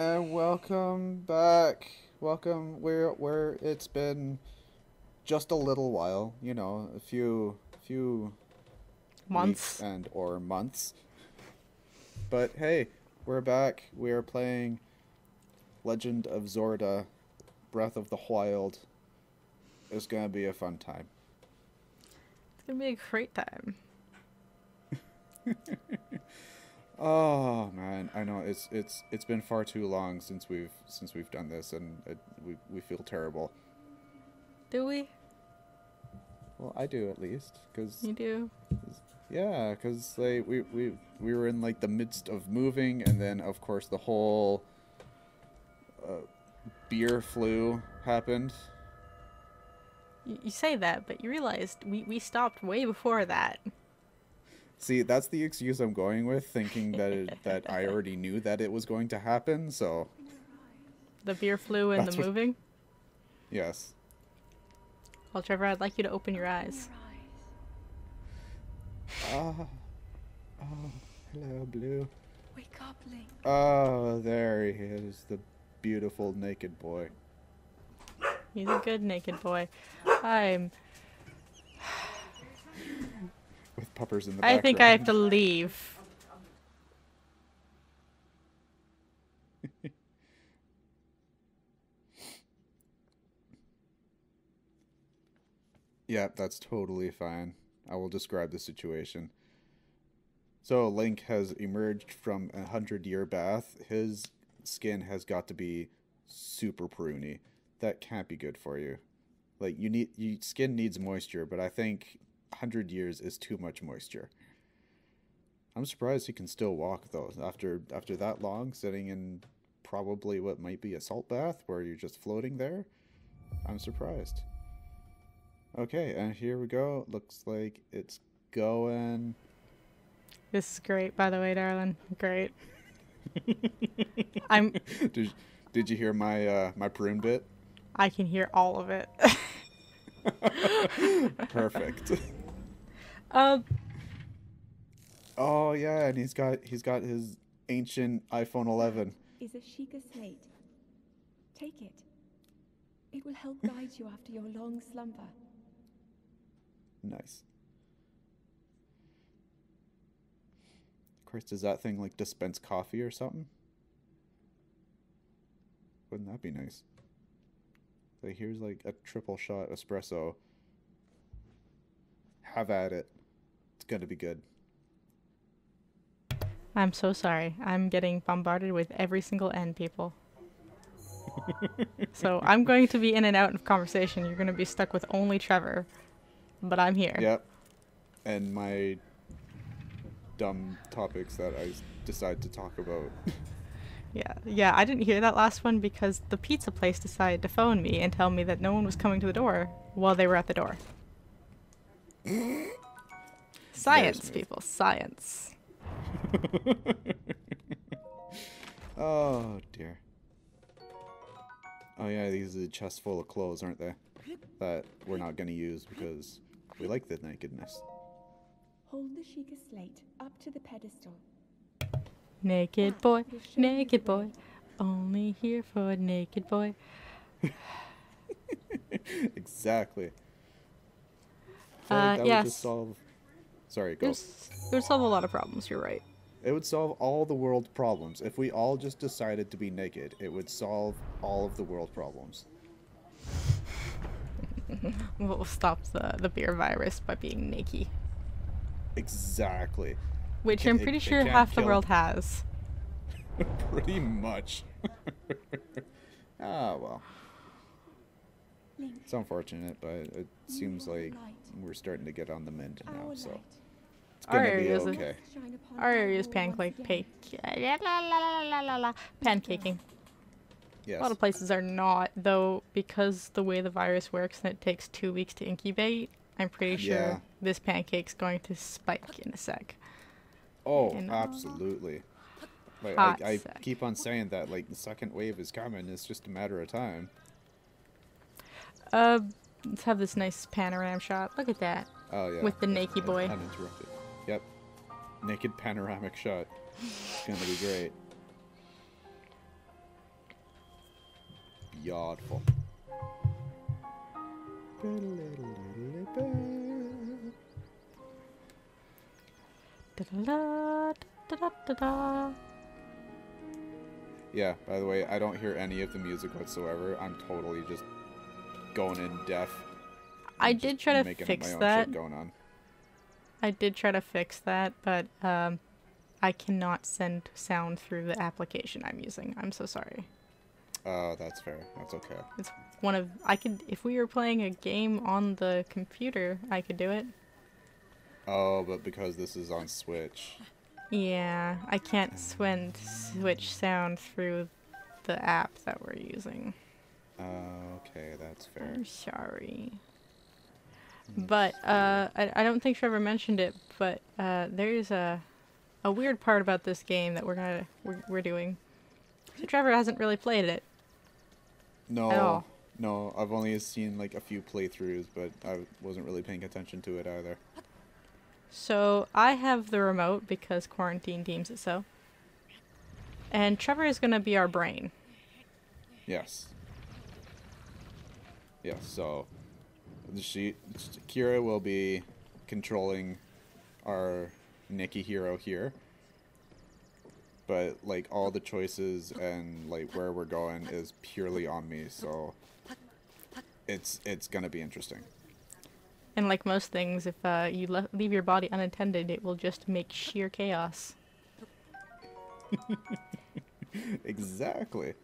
And welcome back. Welcome where it's been just a little while, you know, a few months and or months. But hey, we're back. We are playing Legend of Zelda Breath of the Wild. It's going to be a fun time. It's going to be a great time. Oh man, I know it's been far too long since we've done this, and we feel terrible. Do we? Well, I do at least, cause you do. Yeah, cause like we were in like the midst of moving, and then of course the whole beer flu happened. You say that, but you realized we stopped way before that. See, that's the excuse I'm going with, thinking that that I already knew that it was going to happen. So the beer flu and that's the moving. Yes. Well, Trevor, I'd like you to open your eyes. Oh, hello, Blue. Wake up, Link. Oh, there he is, the beautiful naked boy. He's a good naked boy. With puppers in the background. I think I have to leave. Yeah, that's totally fine. I will describe the situation. So Link has emerged from a 100-year bath. His skin has got to be super pruny. That can't be good for you. Like your skin needs moisture, but I think 100 years is too much moisture. I'm surprised he can still walk though after that long, sitting in probably what might be a salt bath where you're just floating there. I'm surprised. Okay, and here we go. Looks like it's going. This is great, by the way, darling. Great. I'm did you hear my my prune bit? I can hear all of it. Perfect. Oh yeah, and he's got his ancient iPhone 11. Is a Sheikah slate. Take it. It will help guide you after your long slumber. Nice. Of course, does that thing like dispense coffee or something? Wouldn't that be nice? Like, here's like a triple shot espresso. Have at it. It's gonna be good. I'm so sorry. I'm getting bombarded with every single N, people. So I'm going to be in and out of conversation. You're gonna be stuck with only Trevor. But I'm here. Yep. And my dumb topics that I decide to talk about. Yeah, I didn't hear that last one because the pizza place decided to phone me and tell me that no one was coming to the door while they were at the door. Science, people, science. Oh, dear. Oh, yeah, these are chests full of clothes, aren't they? That we're not going to use because we like the nakedness. Hold the Sheikah slate up to the pedestal. Naked boy, naked boy, only here for a naked boy. Exactly. Like yes. Would just solve... Sorry, go. It would solve a lot of problems, you're right. It would solve all the world problems. If we all just decided to be naked, it would solve all of the world problems. We'll stop the beer virus by being naked. Exactly. Which I'm pretty sure half the world has. Pretty much. Ah, well. It's unfortunate, but it seems like we're starting to get on the mend now, so it's gonna be okay. Our area is pancaking. Yes. A lot of places are not, though, because the way the virus works and it takes 2 weeks to incubate. I'm pretty sure this pancake's going to spike in a sec. Oh, absolutely. Like, I keep on saying that, like, the second wave is coming. It's just a matter of time. Let's have this nice panorama shot. Look at that. Oh, yeah. With the naked boy. Uninterrupted. Yep. Naked panoramic shot. It's gonna be great. yard for. Yeah, by the way, I don't hear any of the music whatsoever. I'm totally just going in deaf. I did try to fix that. I did try to fix that, but I cannot send sound through the application I'm using. I'm so sorry. Oh, that's fair. That's okay. It's one of if we were playing a game on the computer, I could do it. Oh, but because this is on Switch. Yeah, I can't switch sound through the app that we're using. Okay, that's fair. I'm sorry. But I don't think Trevor mentioned it, but there's a weird part about this game that we're doing. So Trevor hasn't really played it. No, no, I've only seen like a few playthroughs, but I wasn't really paying attention to it either. So I have the remote because quarantine deems it so. And Trevor is gonna be our brain. Yes. Yeah. So Kira will be controlling our Nikki hero here, but like all the choices and like where we're going is purely on me, so it's gonna be interesting. And like most things, if you leave your body unattended, it will just make sheer chaos. Exactly.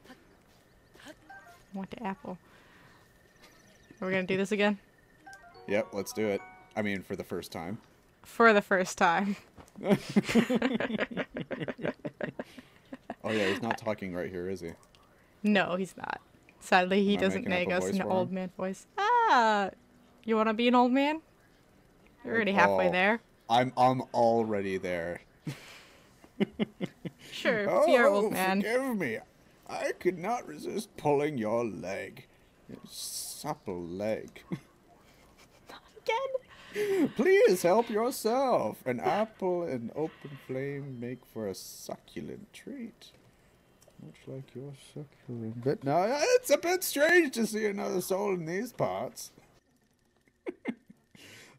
I want the apple. We're gonna do this again? Yep, let's do it. I mean, for the first time. For the first time. Oh yeah, he's not talking right here, is he? No, he's not. Sadly, he doesn't make us an old man voice. Ah! You want to be an old man? You're already halfway there. I'm already there. Sure, oh, be our old man. Forgive me. I could not resist pulling your leg. Your supple leg. Not again. Please help yourself. An apple and open flame make for a succulent treat. Much like your succulent. But now it's a bit strange to see another soul in these parts.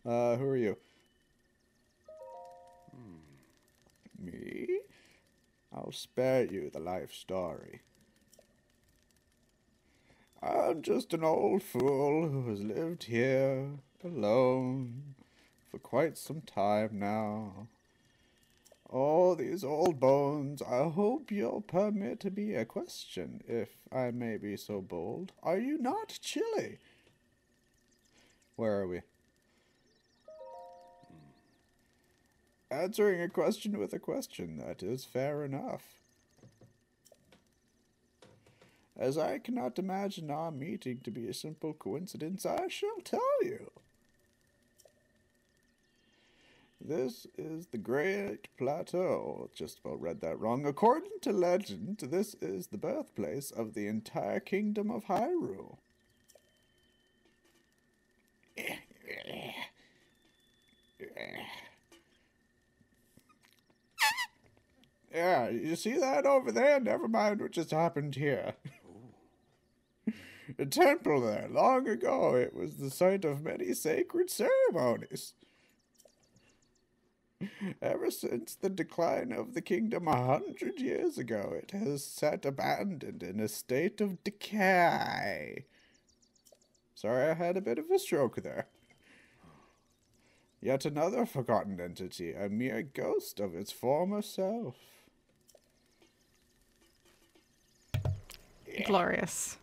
Who are you? Me? I'll spare you the life story. I'm just an old fool who has lived here alone for quite some time now. All these old bones, I hope you'll permit me a question, if I may be so bold. Are you not chilly? Where are we? Answering a question with a question, that is fair enough. As I cannot imagine our meeting to be a simple coincidence, I shall tell you. This is the Great Plateau. Just about read that wrong. According to legend, this is the birthplace of the entire kingdom of Hyrule. Yeah, you see that over there? Never mind what just happened here. A temple there, long ago, it was the site of many sacred ceremonies. Ever since the decline of the kingdom 100 years ago, it has sat abandoned in a state of decay. Sorry, I had a bit of a stroke there. Yet another forgotten entity, a mere ghost of its former self. Glorious.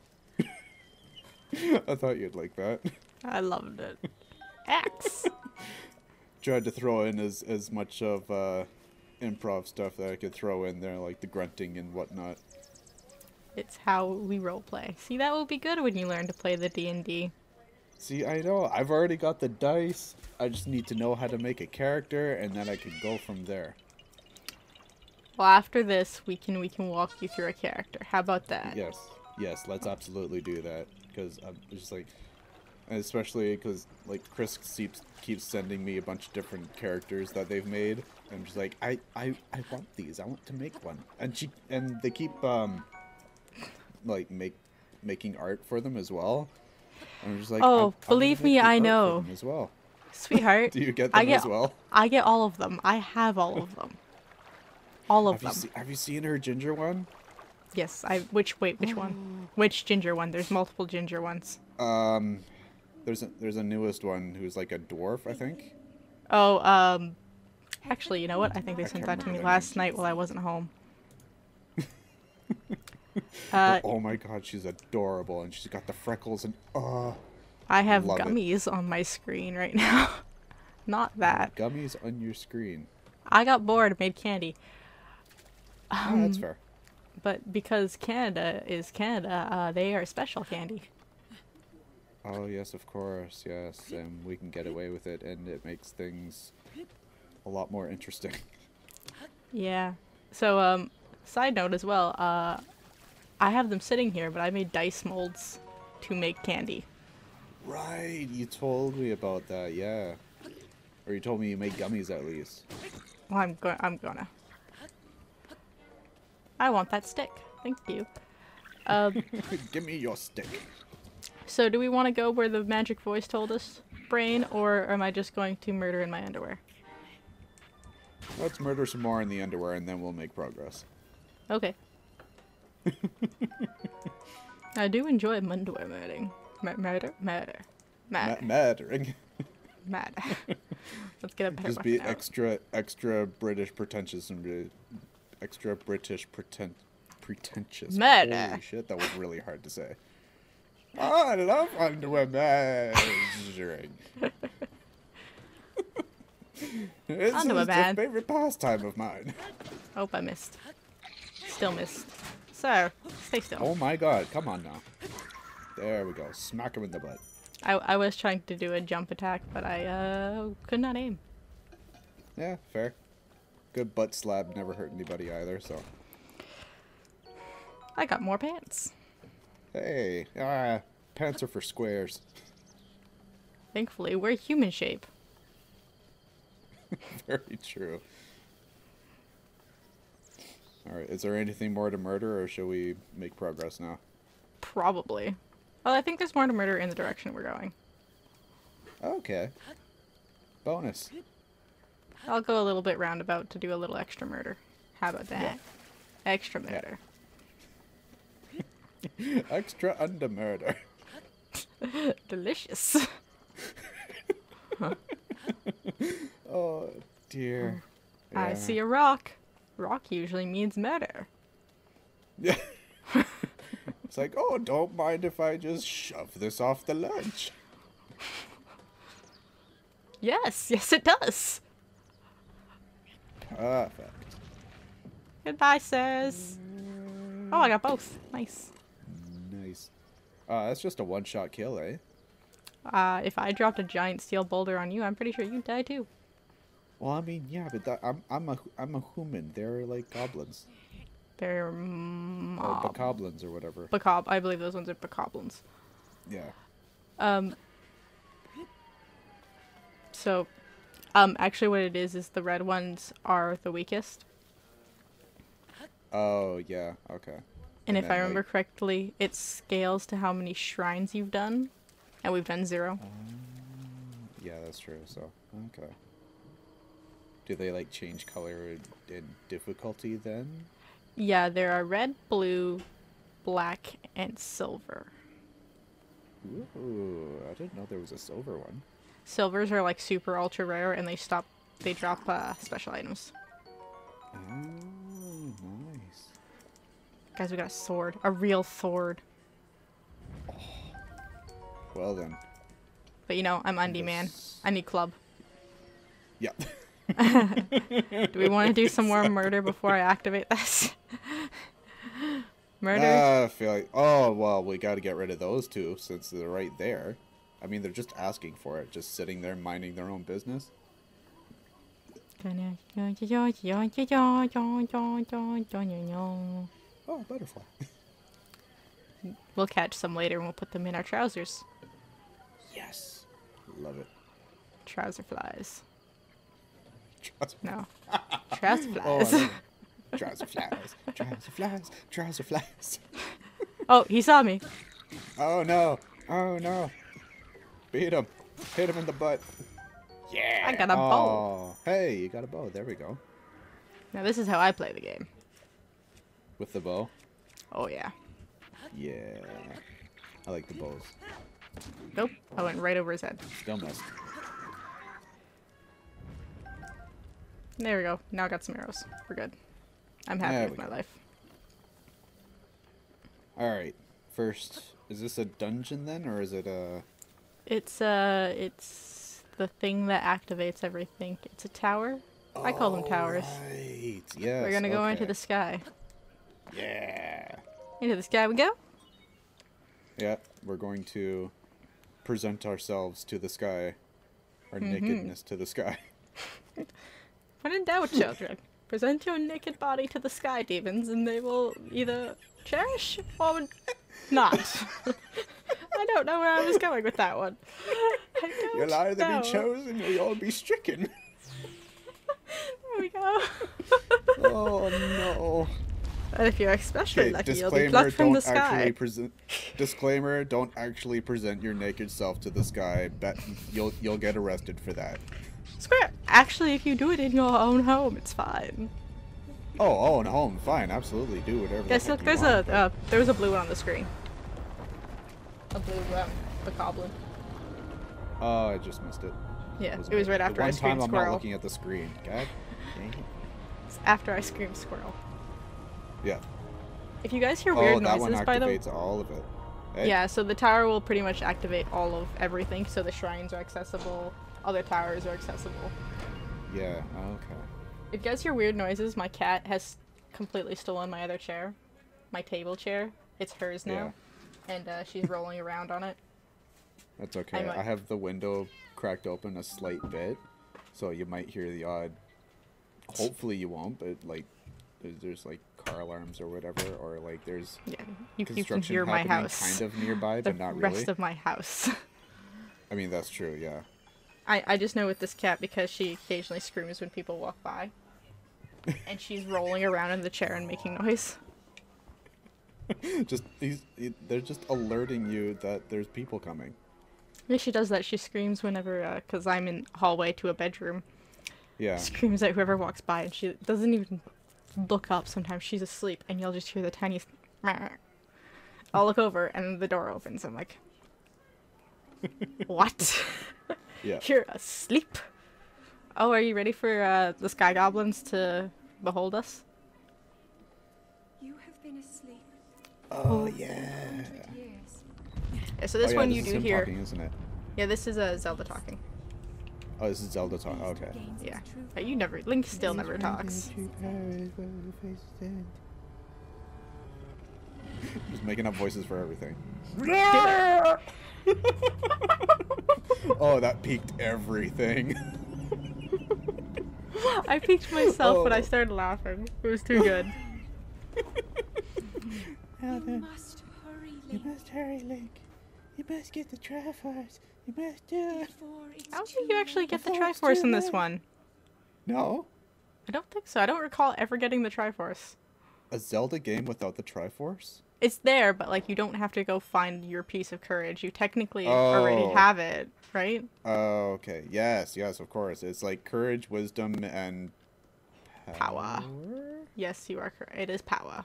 I thought you'd like that. I loved it. X! Tried to throw in as much of improv stuff that I could throw in there, like the grunting and whatnot. It's how we roleplay. See, that will be good when you learn to play the D&D. See, I know. I've already got the dice. I just need to know how to make a character, and then I can go from there. Well, after this, we can walk you through a character. How about that? Yes. Yes, let's absolutely do that. Because I'm just like... Especially because, like, Chris keeps sending me a bunch of different characters that they've made. And I'm just like, I want these. I want to make one. And they keep, like, make... making art for them as well. And I'm just like, oh, believe me, I know. As well, sweetheart. Do you get them as well? I get all of them. I have all of them. All of them. Have you seen her ginger one? Yes. Wait, which one? Which ginger one? There's multiple ginger ones. There's a newest one who's like a dwarf, I think. Oh, actually, you know what? I think they sent that to me last night while I wasn't home. Oh my god, she's adorable, and she's got the freckles, and I have gummies on my screen right now. Not that. Gummies on your screen. I got bored, made candy. Oh, that's fair. But because Canada is Canada, they are special candy. Oh yes, of course, yes, and we can get away with it, and it makes things a lot more interesting. Yeah. So, side note as well, I have them sitting here, but I made dice molds to make candy. Right, you told me about that, yeah. Or you told me you made gummies at least. Well, I'm gonna. I want that stick. Thank you. Give me your stick. So do we want to go where the magic voice told us, Brain, or am I just going to murder in my underwear? Let's murder some more in the underwear and then we'll make progress. Okay. I do enjoy underwear murdering. Murdering. Let's get a better one. Just be extra British pretentious and be extra British pretentious. Murder. Holy shit, that was really hard to say. I love underwear measuring. This is my favorite pastime of mine. Oh, I missed. Still missed. So, stay still. Oh my god, come on now. There we go. Smack him in the butt. I was trying to do a jump attack, but I could not aim. Yeah, fair. Good butt slab never hurt anybody either, so. I got more pants. Hey, pants are for squares. Thankfully, we're human shape. Very true. Alright, is there anything more to murder, or shall we make progress now? Probably. Well, I think there's more to murder in the direction we're going. Okay. Bonus. I'll go a little bit roundabout to do a little extra murder. How about that? Yeah. Extra murder. Yeah. Extra under murder. Delicious. Huh. Oh dear. Yeah. I see a rock. Rock usually means murder. Yeah. It's like, oh, don't mind if I just shove this off the ledge. Yes, yes it does. Perfect. Goodbye, sirs. Oh, I got both. Nice. That's just a one-shot kill, eh? If I dropped a giant steel boulder on you, I'm pretty sure you'd die too. Well, I mean, yeah, but that, I'm a human. They're like goblins. They're bokoblins or whatever. Bokob. I believe those ones are bokoblins. Yeah. So, actually, what it is the red ones are the weakest. Oh yeah. Okay. And if I remember correctly, it scales to how many shrines you've done, and we've done 0. Yeah, that's true. So, okay. Do they, like, change color and difficulty then? Yeah, there are red, blue, black, and silver. Ooh, I didn't know there was a silver one. Silvers are, like, super ultra rare, and they drop special items. Oh, nice. Guys, we got a sword. A real sword. Oh. Well then. But you know, I'm Undy Man. I need club. Yeah. Do we want to do some more murder before I activate this? Murder? I feel like, oh, well, we got to get rid of those two since they're right there. I mean, they're just asking for it. Just sitting there minding their own business. Oh, butterfly. We'll catch some later and we'll put them in our trousers. Yes. Love it. Trouser flies. Trouser. No. Trouser flies. Oh, trouser flies. Trouser flies. Trouser flies. Oh, he saw me. Oh no! Oh no! Beat him! Hit him in the butt! Yeah! I got a bow! Hey, you got a bow. There we go. Now this is how I play the game. With the bow? Oh yeah. Yeah. I like the bows. Nope. I went right over his head. Dumbass. There we go. Now I got some arrows. We're good. I'm happy with my life. Alright. First, is this a dungeon then, or is it a... It's the thing that activates everything. It's a tower. Oh, I call them towers. Right. Yes, we're gonna go into the sky. Yeah. Into the sky we go? Yeah, we're going to present ourselves to the sky. Our nakedness to the sky. When in doubt, children, present your naked body to the sky demons and they will either cherish or not. I don't know where I was going with that one. You'll either be chosen or you'll be stricken. There we go. Oh no. And if you're especially lucky, you'll be plucked from the sky. Disclaimer, don't actually present your naked self to the sky. Bet you'll get arrested for that. Square. Actually, if you do it in your own home, it's fine. Oh, own home, fine, absolutely, do whatever. Yes, look, there's there's a blue one on the screen. A blue bokoblin. Oh, I just missed it. Yeah, it was right after I screamed squirrel. One time I'm not looking at the screen. God dang it. It's after I screamed squirrel. Yeah. If you guys hear weird noises, by the way, that one activates all of it. Hey. Yeah, so the tower will pretty much activate all of everything, so the shrines are accessible. Other towers are accessible. Yeah, okay. If you guys hear weird noises, my cat has completely stolen my other chair. My table chair. It's hers now. Yeah. And she's rolling around on it. That's okay. I have the window cracked open a slight bit, so you might hear the odd... Hopefully you won't, but like, there's like car alarms or whatever, or like there's construction you can hear happening my house. Kind of nearby, but not really. The rest of my house. I mean, that's true, yeah. I just know with this cat because she occasionally screams when people walk by. And she's rolling around in the chair and making noise. They're just alerting you that there's people coming. Yeah, she does that. She screams whenever, because I'm in hallway to a bedroom. Yeah. Screams at whoever walks by and she doesn't even look up sometimes. She's asleep and you'll just hear the tiniest I'll look over and the door opens. I'm like, what? Yeah. You're asleep. Oh, are you ready for the sky goblins to behold us? You have been asleep. Oh yeah. Yeah. So this one you do hear. Talking, isn't it? Yeah, this is a Zelda talking. Oh, this is Zelda talking. Okay. Yeah. You never. Link still never talks. Just making up voices for everything. Oh, that peaked everything. I peaked myself when I started laughing. It was too good. You must hurry, Link. You must hurry, Link. You must get the Triforce. You must do it. I don't think you actually get the Triforce in this one. No? I don't think so. I don't recall ever getting the Triforce. A Zelda game without the Triforce? It's there, but like you don't have to go find your piece of courage. You technically already have it, right? Oh, okay. Yes, yes, of course. It's like courage, wisdom, and power. Yes, you are correct. It is power.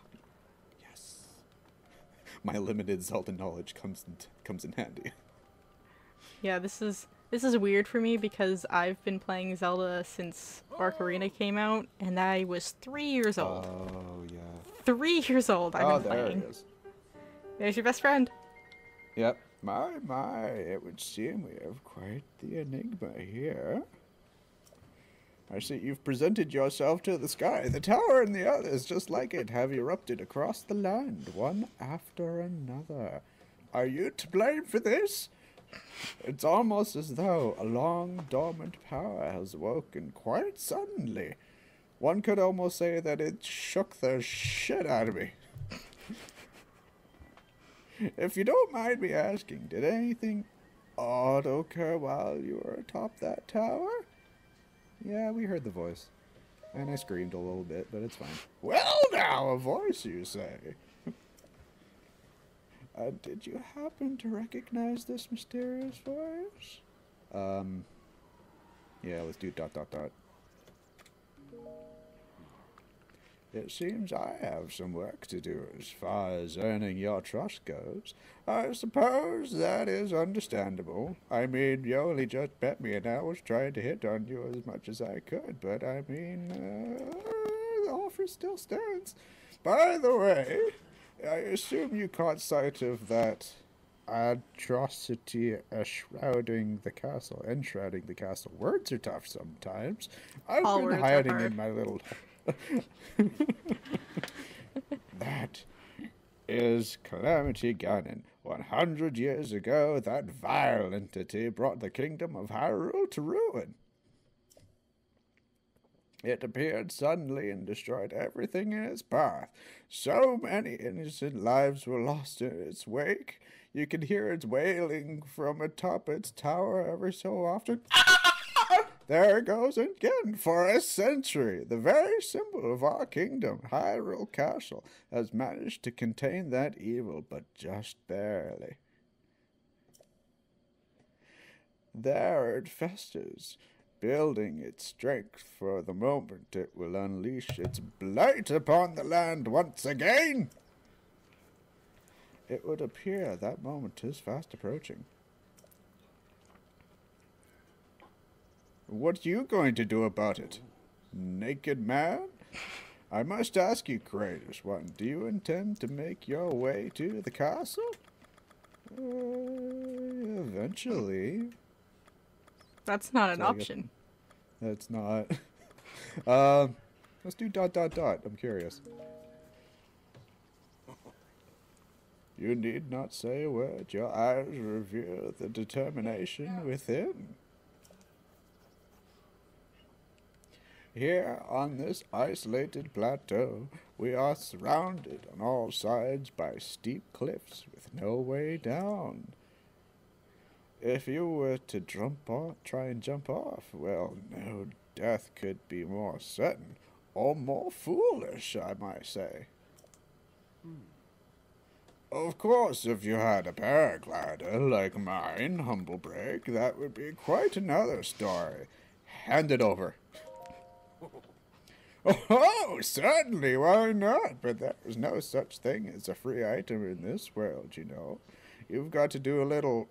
Yes. My limited Zelda knowledge comes in handy. Yeah, this is weird for me because I've been playing Zelda since Ocarina came out, and I was 3 years old. Oh yeah. 3 years old. I've been playing. There it is. There's your best friend. Yep. My, it would seem we have quite the enigma here. I see you've presented yourself to the sky, the tower and the others, just like it, have erupted across the land, one after another. Are you to blame for this? It's almost as though a long dormant power has woken quite suddenly. One could almost say that it shook the shit out of me. If you don't mind me asking, did anything odd occur while you were atop that tower? Yeah, we heard the voice. And I screamed a little bit, but it's fine. Well now, a voice, you say? Did you happen to recognize this mysterious voice? Yeah, let's do ... It seems I have some work to do as far as earning your trust goes. I suppose that is understandable. I mean, you only just met me and I was trying to hit on you as much as I could, but I mean, the offer still stands. By the way, I assume you caught sight of that atrocity enshrouding the castle. Words are tough sometimes. I've been hiding in my little... That is Calamity Ganon. 100 years ago, that vile entity brought the kingdom of Hyrule to ruin. It appeared suddenly and destroyed everything in its path. So many innocent lives were lost in its wake. You could hear its wailing from atop its tower every so often. There it goes again. For a century, the very symbol of our kingdom, Hyrule Castle, has managed to contain that evil, but just barely. There it festers, building its strength. For the moment, it will unleash its blight upon the land once again. It would appear that moment is fast approaching. What are you going to do about it, naked man? I must ask you, Kratos, do you intend to make your way to the castle? Eventually. That's not an option. That's not. Let's do ... I'm curious. You need not say a word. Your eyes reveal the determination within. Here, on this isolated plateau, we are surrounded on all sides by steep cliffs with no way down. If you were to try and jump off, well, no death could be more certain, or more foolish, I might say. Of course, if you had a paraglider like mine, Humblebrake, that would be quite another story. Hand it over. Oh, certainly, why not? But there is no such thing as a free item in this world, you know. You've got to do a little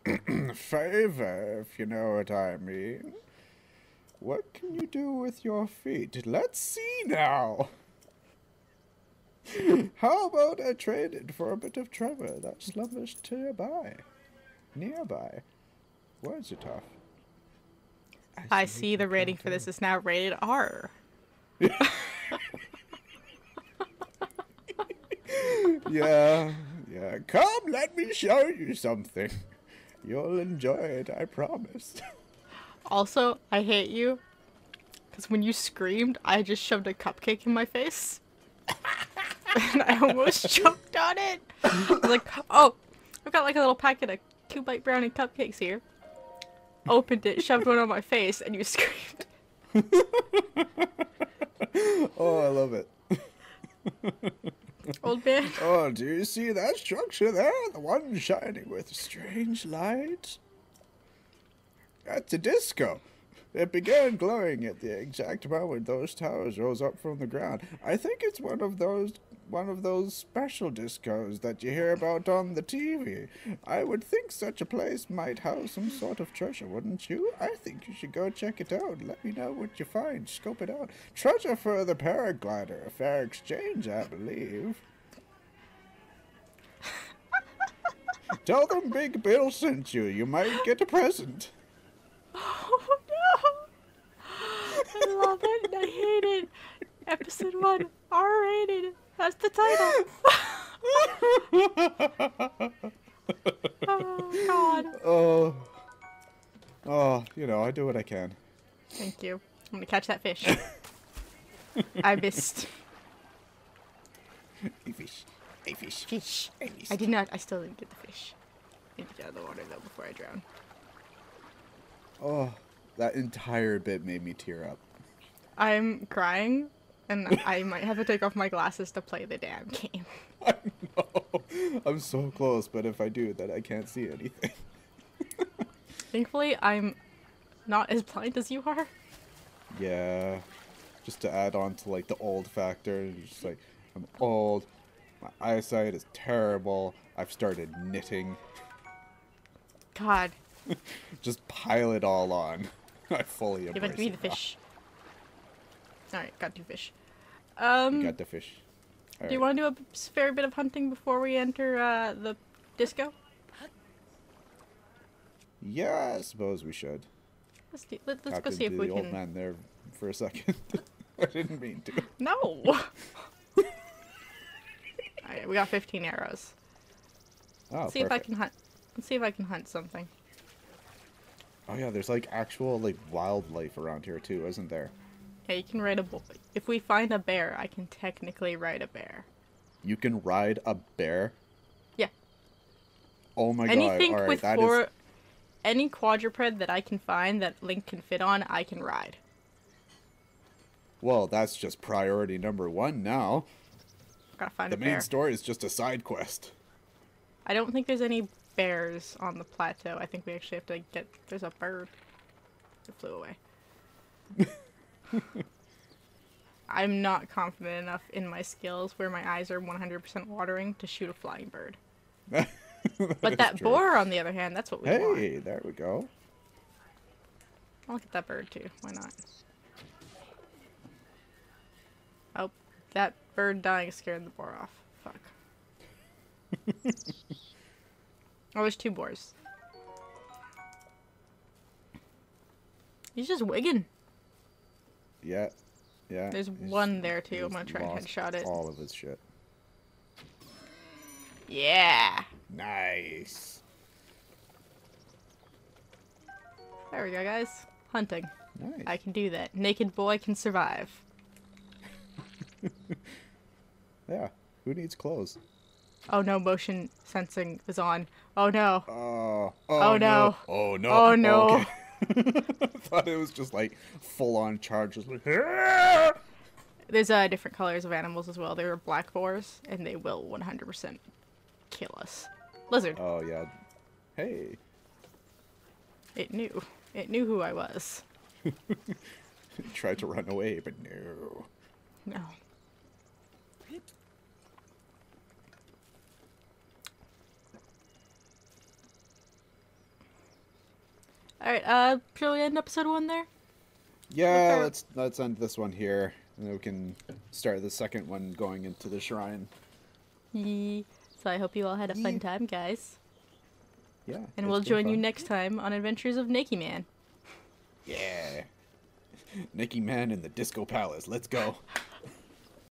favor, if you know what I mean. What can you do with your feet? Let's see now. How about I trade it for a bit of treasure that slumbers nearby? Words are tough. I see the rating for this is now rated R. Yeah. Come, let me show you something. You'll enjoy it, I promise. Also, I hate you, because when you screamed, I just shoved a cupcake in my face. And I almost choked on it. I was like, oh, I've got like a little packet of 2-bite brownie cupcakes here. Opened it, shoved one on my face, and you screamed. Oh, I love it. Old man. Oh, do you see that structure there? The one shining with strange light? That's a disco. It began glowing at the exact moment those towers rose up from the ground. I think it's one of those special discos that you hear about on the TV. I would think such a place might house some sort of treasure, wouldn't you? I think you should go check it out. Let me know what you find. Scope it out. Treasure for the paraglider. A fair exchange, I believe. Tell them Big Bill sent you. You might get a present. Oh, no. I love it and I hate it. Episode 1, R-rated. That's the title. Oh, God. Oh, you know, I do what I can. Thank you. I'm going to catch that fish. I missed. A fish. I did not. I still didn't get the fish. I need to get out of the water, though, before I drown. Oh, that entire bit made me tear up. I'm crying. And I might have to take off my glasses to play the damn game. I know. I'm so close, but if I do, then I can't see anything. Thankfully, I'm not as blind as you are. Yeah. Just to add on to, like, the old factor. You're just like, I'm old. My eyesight is terrible. I've started knitting. God. Just pile it all on. I fully embrace it. Give me the fish. Alright, got two fish. You got the fish. All right. You want to do a fair bit of hunting before we enter the disco? Yeah, I suppose we should. Let's go see if we can. Old man there for a second. I didn't mean to. No. All right, we got 15 arrows. Oh, let's see if I can hunt. Let's see if I can hunt something. Oh yeah, there's like actual like wildlife around here too, isn't there? Yeah, you can ride a bull. If we find a bear, I can technically ride a bear. You can ride a bear? Yeah. Oh my god. All right, that is... Any quadruped that I can find that Link can fit on, I can ride. Well, that's just priority number one now. Gotta find a bear. The main story is just a side quest. I don't think there's any bears on the plateau. I think we actually have to get... There's a bird that flew away. I'm not confident enough in my skills where my eyes are 100% watering to shoot a flying bird. But that boar, on the other hand, that's what we want. Hey, there we go. I'll get that bird too. Why not? Oh, that bird dying scared the boar off. Fuck. Oh, there's two boars. He's just wigging. Yeah, yeah. There's one there too. I'm gonna try and headshot it. All of his shit. Yeah. Nice. There we go, guys. Hunting. Nice. I can do that. Naked boy can survive. Yeah. Who needs clothes? Oh no! Motion sensing is on. Oh no. Oh no. Oh no. Oh no. Okay. I thought it was just like full-on charges. Like, there's different colors of animals as well. There are black boars, and they will 100% kill us. Lizard. Oh yeah. Hey. It knew. It knew who I was. It tried to run away, but no. No. Alright, shall we end episode 1 there? Yeah, let's end this one here. And then we can start the second one going into the shrine. Yee. So I hope you all had a fun time, guys. Yeah. And we'll join you next time on Adventures of Nicky Man. Yeah. Nicky Man in the Disco Palace. Let's go.